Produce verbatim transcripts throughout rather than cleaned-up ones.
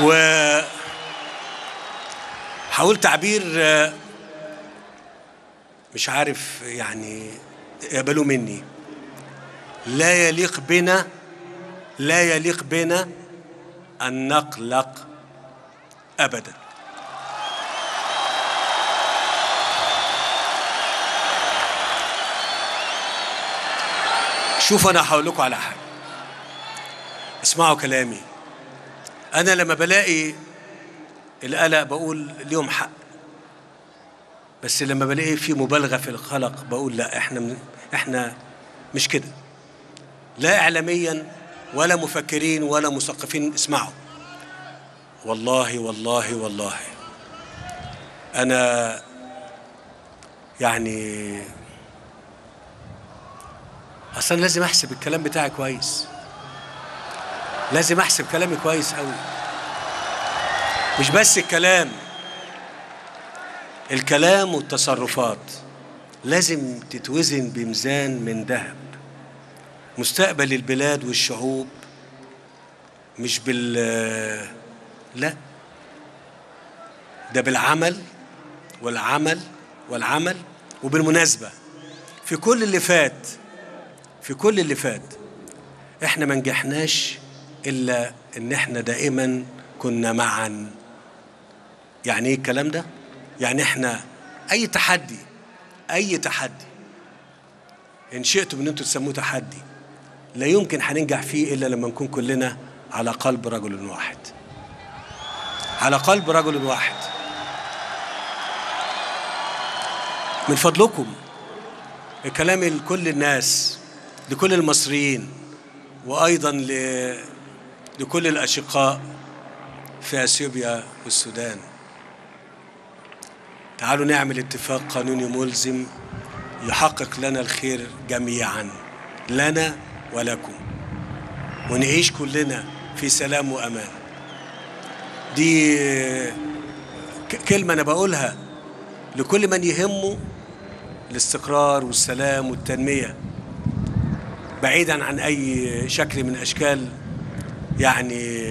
وحاول تعبير مش عارف يعني يقبلوا مني. لا يليق بنا لا يليق بنا أن نقلق أبدا. شوف أنا هقول لكم على حاجة، اسمعوا كلامي. أنا لما بلاقي القلق بقول ليهم حق، بس لما بلاقي في مبالغة في القلق بقول لا، إحنا إحنا مش كده، لا إعلاميا ولا مفكرين ولا مثقفين. اسمعوا، والله والله والله أنا يعني أصلا لازم أحسب الكلام بتاعي كويس، لازم أحسب كلامي كويس أوي. مش بس الكلام، الكلام والتصرفات لازم تتوزن بميزان من ذهب. مستقبل البلاد والشعوب مش بال لا ده بالعمل والعمل والعمل. وبالمناسبة في كل اللي فات في كل اللي فات احنا ما نجحناش الا ان احنا دائما كنا معا. يعني ايه الكلام ده؟ يعني احنا اي تحدي اي تحدي ان شئتم ان انتوا تسموه تحدي لا يمكن هننجح فيه الا لما نكون كلنا على قلب رجل واحد، على قلب رجل واحد. من فضلكم الكلام لكل الناس، لكل المصريين، وايضا لكل الاشقاء في اثيوبيا والسودان. تعالوا نعمل اتفاق قانوني ملزم يحقق لنا الخير جميعا، لنا ولكم، ونعيش كلنا في سلام وامان. دي كلمة أنا بقولها لكل من يهمه الاستقرار والسلام والتنمية، بعيدا عن أي شكل من أشكال يعني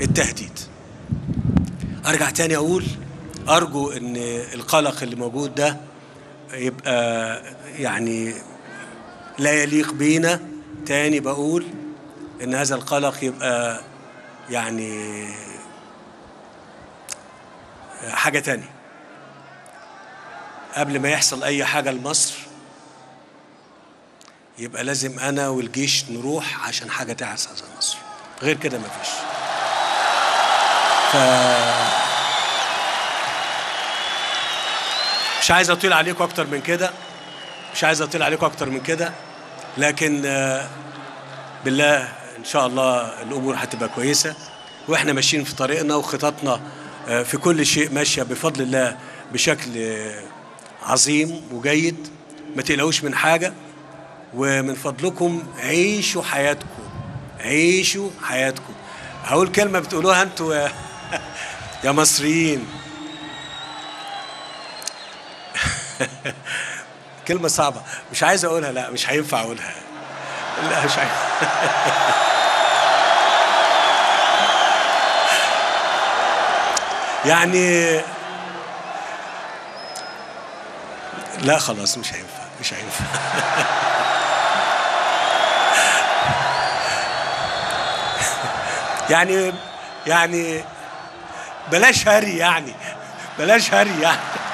التهديد. أرجع تاني أقول أرجو إن القلق اللي موجود ده يبقى يعني لا يليق بينا. تاني بقول إن هذا القلق يبقى يعني حاجة تاني. قبل ما يحصل أي حاجة لمصر يبقى لازم أنا والجيش نروح عشان حاجة تحصل على مصر، غير كده مفيش. ف... مش عايز أطيل عليكم أكتر من كده، مش عايز أطيل عليكم أكتر من كده، لكن بالله إن شاء الله الأمور هتبقى كويسة، وإحنا ماشيين في طريقنا وخططنا في كل شيء ماشية بفضل الله بشكل عظيم وجيد. ما تقلقوش من حاجة، ومن فضلكم عيشوا حياتكم، عيشوا حياتكم. هقول كلمة بتقولوها أنتوا يا, يا مصريين كلمة صعبة مش عايز أقولها، لا مش هينفع أقولها، لا مش هينفع يعني لا خلاص مش هينفع مش هينفع يعني يعني بلاش هري يعني بلاش هري يعني